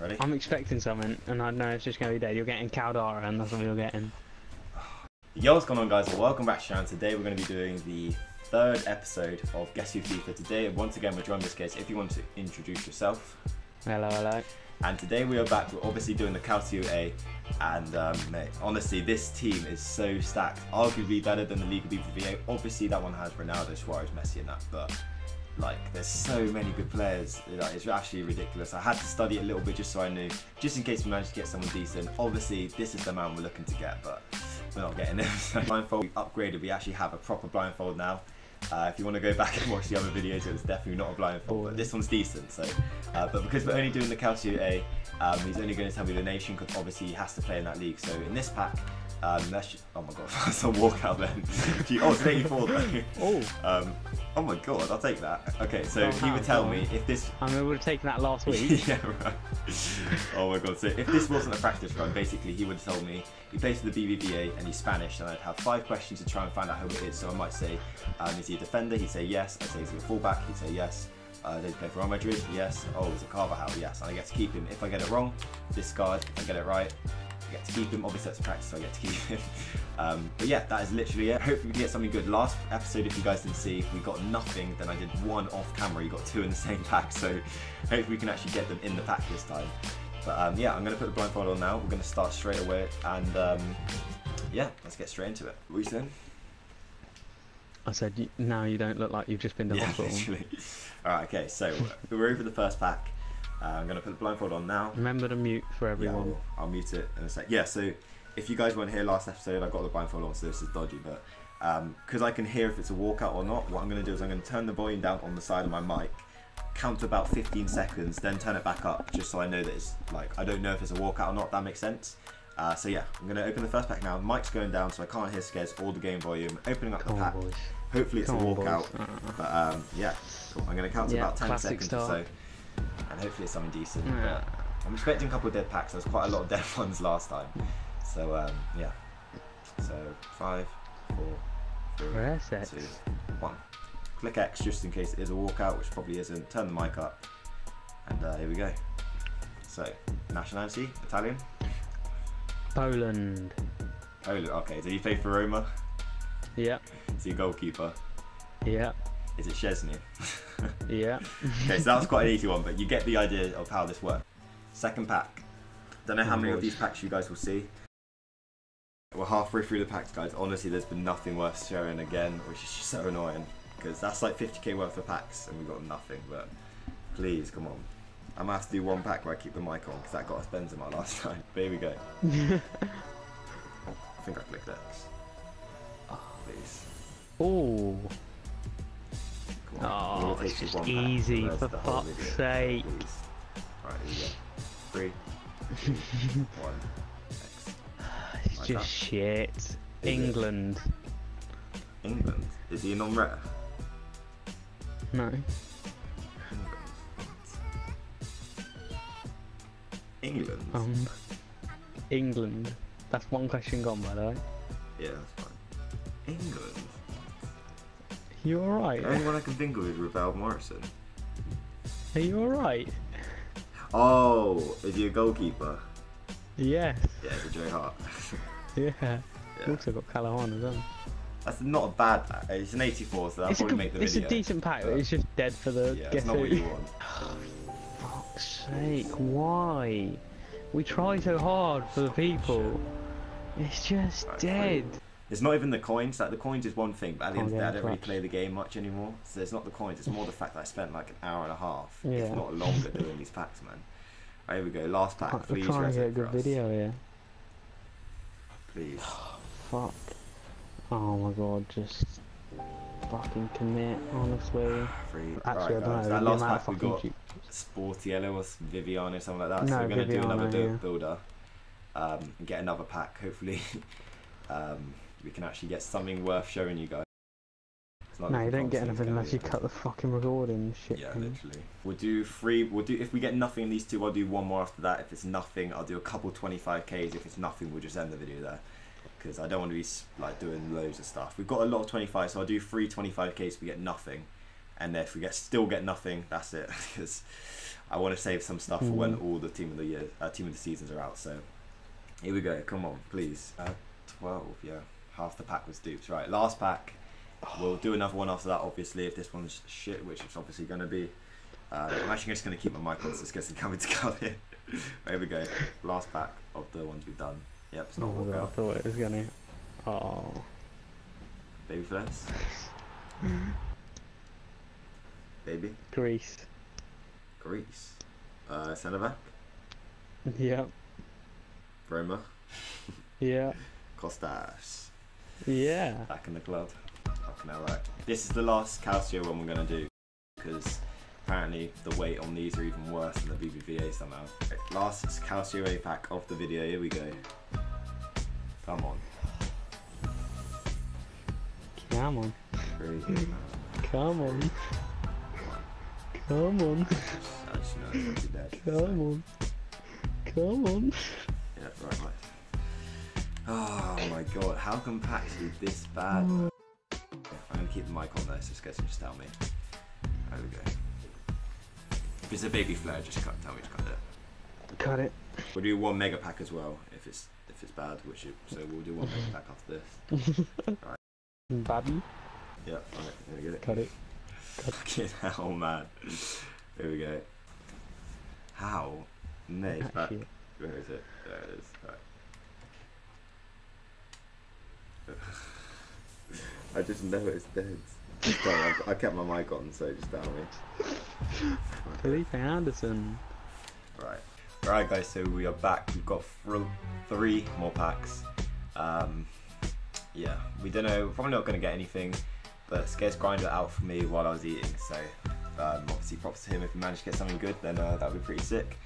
Ready? I'm expecting something, and I know it's just going to be dead. You're getting Caldera, and that's what you're getting. Yo, what's going on, guys? Welcome back to the channel. Today we're going to be doing the third episode of Guess Who FIFA. Today, once again, we're joined by Case. If you want to introduce yourself. Hello, hello. And today we are back. We're obviously doing the Calcio A, and mate, honestly, this team is so stacked. Arguably better than the League of B VA. Obviously, that one has Ronaldo, Suarez, Messi, and that, but like, there's so many good players. Like, it's actually ridiculous. I had to study it a little bit just so I knew, just in case we managed to get someone decent. Obviously, this is the man we're looking to get, but we're not getting him. So blindfold, we've upgraded. We actually have a proper blindfold now. If you want to go back and watch the other videos, it's definitely not a blindfold, but this one's decent. So, but because we're only doing the Calcio A, he's only going to tell me the nation, because obviously he has to play in that league. So in this pack, that's just, oh my god, that's a walkout then. Oh, it's 84 though. Oh my god, I'll take that. Okay, so he would tell me if this... I mean, we would have taken that last week. Yeah, right. Oh my god, so if this wasn't a practice run, basically he would have told me he plays for the BBVA and he's Spanish, and I'd have 5 questions to try and find out who it is. So I might say, is he a defender? He'd say yes. I'd say, is he a fullback? He'd say yes. Did he play for Real Madrid? Yes. Oh, is it Carvajal? Yes. And I get to keep him. If I get it wrong, discard. If I get it right, I get to keep him. Obviously that's a practice, so I get to keep him. But yeah, that is literally it. Hopefully we can get something good. Last episode, if you guys didn't see, we got nothing. Then I did one off camera. You got 2 in the same pack, so hopefully we can actually get them in the pack this time. But yeah, I'm going to put the blindfold on now. We're going to start straight away, and yeah, let's get straight into it. What are you saying? I said, now you don't look like you've just been to hospital. Literally. Alright, okay, so we're over the first pack. I'm going to put the blindfold on now. Remember to mute for everyone. Yeah, I'll mute it in a sec. Yeah, so if you guys weren't here last episode, I got the blindfold on, so this is dodgy, but because I can hear if it's a walkout or not, what I'm going to do is I'm going to turn the volume down on the side of my mic, count about 15 seconds, then turn it back up, just so I know that it's like, I don't know if it's a walkout or not. That makes sense. So yeah, I'm going to open the first pack now. Mic's going down, so I can't hear scares or the game volume. Opening up the pack. Boys. Hopefully it's a walkout. But yeah, cool. I'm going to count to about 10 seconds or so, and hopefully it's something decent. Yeah. I'm expecting a couple of dead packs. There's quite a lot of dead ones last time. So yeah. So 5, 4, 3, 2, 1. Click X just in case it is a walkout, which probably isn't. Turn the mic up, and here we go. So nationality, Italian. Poland. Poland, okay. So you play for Roma? Yeah. Is he a goalkeeper? Yeah. Is it Szczesny? Yeah. Okay, so that was quite an easy one, but you get the idea of how this works. Second pack. Don't know how many of these packs you guys will see. We're halfway through the packs, guys. Honestly, there's been nothing worth sharing again, which is just so annoying, because that's like 50k worth of packs, and we got nothing, but please, come on. I'm gonna have to do one pack where I keep the mic on, because that got us Benzema last time. But here we go. I think I clicked X. Oh, please. Ooh. Oh, it's just easy, for fuck's sake. Alright, here we go. 3, 2, 1, X. It's just shit. England. England? Is he a non-rare? No. England. England. That's one question gone, by the way. Yeah, that's fine. England. You alright? The only one I can think of is Ravel Morrison. Are you alright? Oh, is he a goalkeeper? Yes. Yeah, it's a Jay Hart. Yeah. Also got Callahan as well. That's not a bad pack. It's an 84, so that'll probably make the video. It's a decent pack, but it's just dead for the guess. It's not what you want. Sake, why? We try so hard for the people. It's just dead. It's not even the coins. Like, the coins is one thing, but at the end of the day, I don't really play the game much anymore. So it's not the coins. It's more the fact that I spent like an hour and a half, if not longer, doing these packs, man. All right, here we go. Last pack. Please reset for us. Video here. Please. Fuck. Oh my god, just fucking commit, honestly. Actually, I don't know. That last pack we got Sportiello or Viviana or something like that. No, so we're going to do another builder and get another pack. Hopefully we can actually get something worth showing you guys. No, you don't get anything unless you cut the fucking recording shit. Yeah, literally. We'll do three. We'll do, if we get nothing in these two, I'll do one more after that. If it's nothing, I'll do a couple 25Ks. If it's nothing, we'll just end the video there, because I don't want to be like doing loads of stuff. We've got a lot of 25, so I'll do 3 25Ks if we get nothing, And if we still get nothing, that's it. Because I want to save some stuff for when all the team of the seasons are out. So here we go. Come on, please. 12. Yeah, half the pack was duped. Right, last pack. We'll do another one after that, obviously. If this one's shit, which it's obviously going to be. I'm actually just going to keep my mic on, so it's getting coming to come in. There we go. Last pack of the ones we've done. Yep, it's not working. I thought it was gonna. Oh. Baby flex. Baby. Greece. Greece. Centre back. Yeah. Roma. Yeah. Costas. Yeah. Back in the club. Now, right. This is the last Calcio one we're gonna do because apparently the weight on these are even worse than the BBVA somehow. Right, last Calcio A pack of the video. Here we go. Come on. Come on. Crazy. Come on. Come on. Come on. Come on. Yeah, right, right. Oh my god, how can packs be this bad? Oh. I'm going to keep the mic on there, so just tell me. There we go. If it's a baby flare, just tell me to cut it. Cut it. We'll do one mega pack as well, if it's bad, which it, so we'll do one mega pack after this. Right. Babby? Yeah, right, there we get it. Cut it. Cut. Fucking hell, man. There we go. How? Nay, back. Where is it? There it is. All right. I just know it's dead. I kept my mic on, so just tell me. Felipe Anderson. Right. Alright guys, so we are back. We've got three more packs. Yeah, we don't know, we're probably not going to get anything, but Scarce grinded it out for me while I was eating, so obviously props to him. If we manage to get something good, then that would be pretty sick.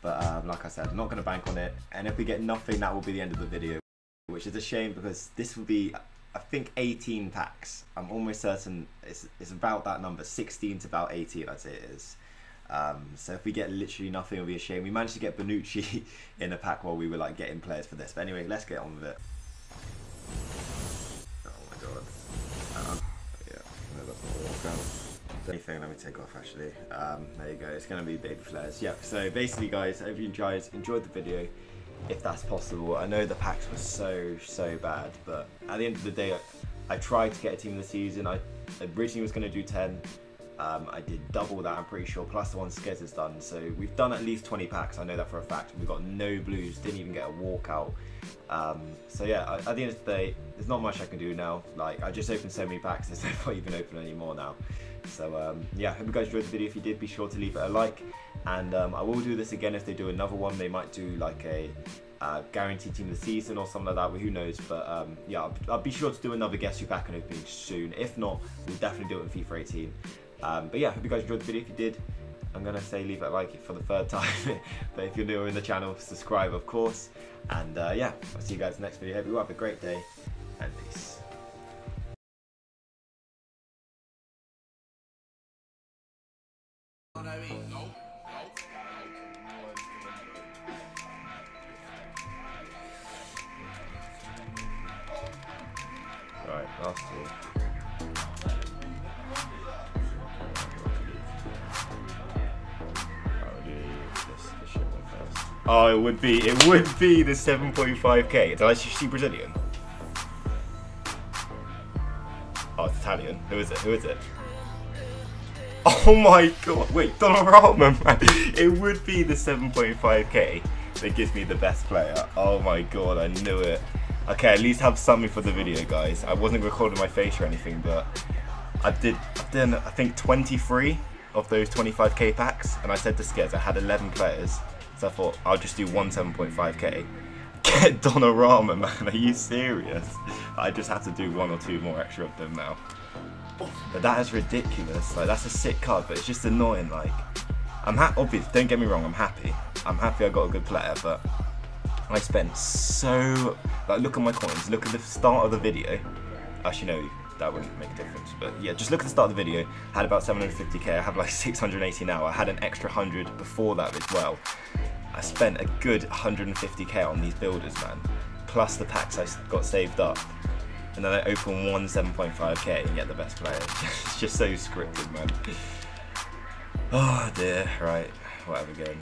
But like I said, I'm not going to bank on it, and if we get nothing, that will be the end of the video, which is a shame because this will be... I think 18 packs. I'm almost certain it's about that number, 16 to about 18, I'd say it is. So if we get literally nothing, it'll be a shame. We managed to get Bonucci in a pack while we were like getting players for this. But anyway, let's get on with it. Oh my god. Yeah, no, that's not what I'm going with. Anything, let me take off actually. There you go, it's gonna be baby flares. Yep, so basically guys, I hope you guys enjoyed the video. If that's possible. I know the packs were so bad, but at the end of the day, I tried to get a team of the season. I originally was going to do 10. I did double that, I'm pretty sure, plus the one Skez has done. So we've done at least 20 packs. I know that for a fact. We got no blues, didn't even get a walkout. So yeah, at the end of the day, there's not much I can do now. Like, I just opened so many packs, there's no point even opening anymore now. So yeah, hope you guys enjoyed the video. If you did, be sure to leave it a like. And I will do this again if they do another one. They might do like a guaranteed team of the season or something like that, well, who knows. But yeah, I'll be sure to do another Guess Who pack and opening soon. If not, we'll definitely do it in FIFA 18. But yeah, hope you guys enjoyed the video. If you did, I'm going to say leave it a like for the third time. But if you're new in the channel, subscribe, of course. And yeah, I'll see you guys in the next video. Hope you all have a great day and peace. I mean, nope. Right, last two. Oh, it would be the 7.5k. Did I see Brazilian? Oh, it's Italian. Who is it? Oh my god, wait, Donnarumma, man. It would be the 7.5k that gives me the best player. Oh my god, I knew it. Okay, at least have something for the video, guys. I wasn't recording my face or anything, but I've done, I think, 23 of those 25k packs, and I said to Skez, I had 11 players, so I thought, I'll just do one 7.5k. Get Donnarumma, man, are you serious? I just have to do one or two more extra of them now. But that is ridiculous. Like, that's a sick card, but it's just annoying. Like, I'm obviously, don't get me wrong, I'm happy. I'm happy I got a good player, but I spent so, like, look at my coins. Look at the start of the video. Actually, no, that wouldn't make a difference. But yeah, just look at the start of the video. I had about 750k. I have like 680 now. I had an extra 100 before that as well. I spent a good 150k on these builders, man. Plus the packs I got saved up. and then I open one 7.5k and get the best player. It's just so scripted, man. Oh dear, right, whatever game.